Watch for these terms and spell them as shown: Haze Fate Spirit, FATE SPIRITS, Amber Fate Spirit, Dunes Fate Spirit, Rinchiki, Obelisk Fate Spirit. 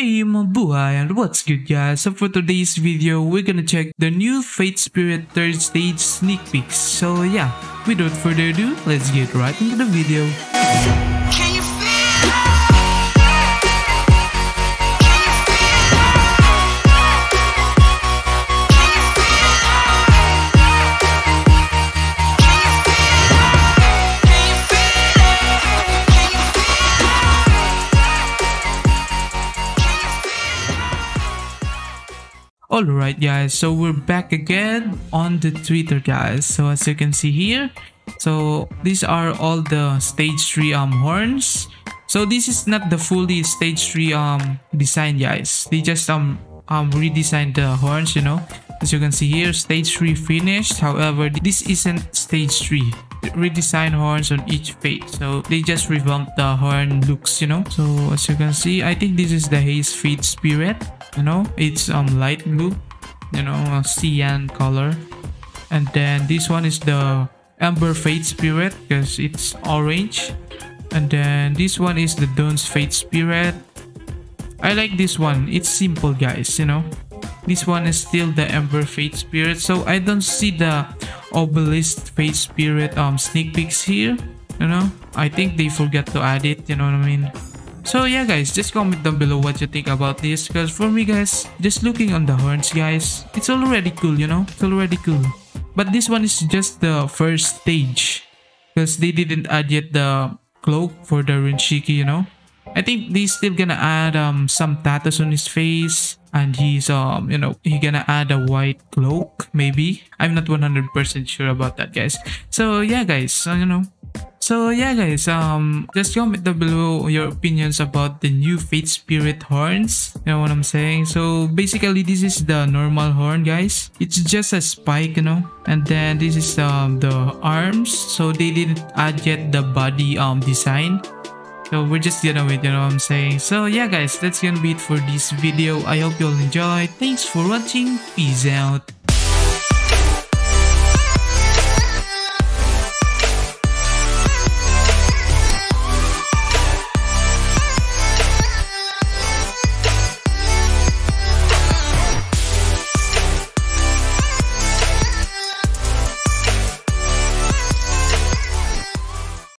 Hey Mabuhay, and what's good guys? So for today's video, we're gonna check the new Fate Spirit third stage sneak peeks. So yeah, without further ado, let's get right into the video. Alright guys, so we're back again on the Twitter guys. So as you can see here, so these are all the stage 3 horns. So this is not the fully stage 3 design guys. They just redesigned the horns, you know. As you can see here, stage 3 finished. However, this isn't stage 3. Redesign horns on each fate, so they just revamped the horn looks, you know. So as you can see, I think this is the Haze Fate Spirit, you know. It's light blue, you know, a cyan color, and then this one is the Amber Fate Spirit because it's orange, and then this one is the Dunes Fate Spirit. I like this one, it's simple guys, you know. This one is still the Amber Fate Spirit, so I don't see the Obelisk Fate Spirit sneak peeks here, you know. I think they forgot to add it, you know what I mean. So yeah guys, just comment down below what you think about this, because for me guys, just looking on the horns guys, it's already cool, you know, it's already cool. But this one is just the first stage, because they didn't add yet the cloak for the Rinchiki, you know. I think they still gonna add some tattoos on his face, and he's you know, he gonna add a white cloak maybe. I'm not 100% sure about that guys. So yeah guys, you know. So yeah guys, just comment down below your opinions about the new Fate Spirit horns, you know what I'm saying. So basically this is the normal horn guys, it's just a spike, you know, and then this is the arms. So they didn't add yet the body design. So we're just gonna wait, you know what I'm saying. So yeah guys, that's gonna be it for this video. I hope you all enjoyed. Thanks for watching. Peace out.